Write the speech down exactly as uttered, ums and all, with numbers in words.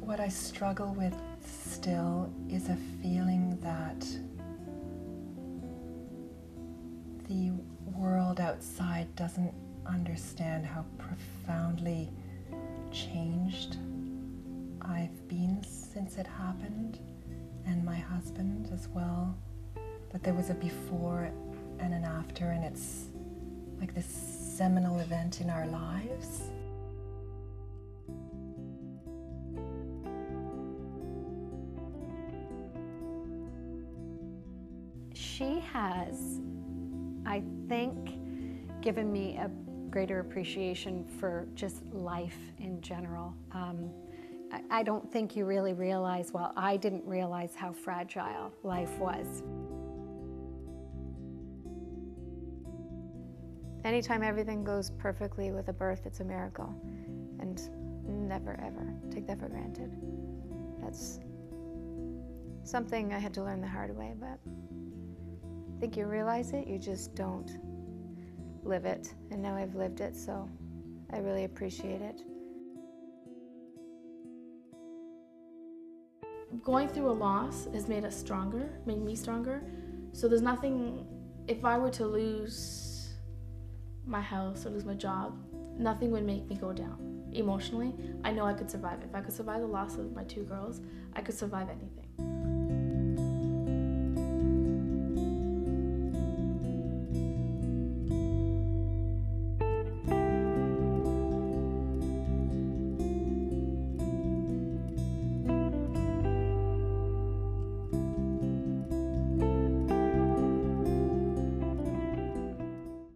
what I struggle with still is a feeling that the world outside doesn't understand how profoundly changed I've been since it happened, and my husband as well. That there was a before and an after, and it's like this seminal event in our lives. She has, I think, given me a greater appreciation for just life in general. Um, I don't think you really realize, well, I didn't realize how fragile life was. Anytime everything goes perfectly with a birth, it's a miracle. And never, ever take that for granted. That's something I had to learn the hard way, but I think you realize it, you just don't live it. And now I've lived it, so I really appreciate it. Going through a loss has made us stronger, made me stronger. So there's nothing, if I were to lose my house or lose my job, nothing would make me go down. Emotionally, I know I could survive. If I could survive the loss of my two girls, I could survive anything.